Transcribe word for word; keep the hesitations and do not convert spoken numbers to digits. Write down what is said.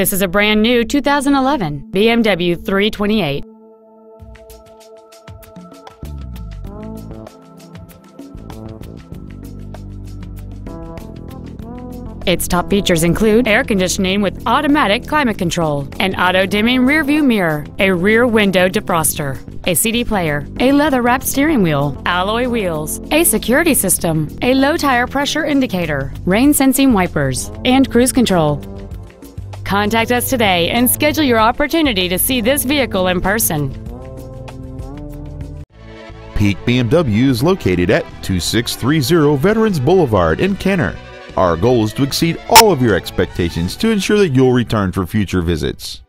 This is a brand new two thousand eleven B M W three twenty-eight. Its top features include air conditioning with automatic climate control, an auto-dimming rearview mirror, a rear window defroster, a C D player, a leather-wrapped steering wheel, alloy wheels, a security system, a low-tire pressure indicator, rain-sensing wipers, and cruise control. Contact us today and schedule your opportunity to see this vehicle in person. Peake B M W is located at two six three zero Veterans Boulevard in Kenner. Our goal is to exceed all of your expectations to ensure that you'll return for future visits.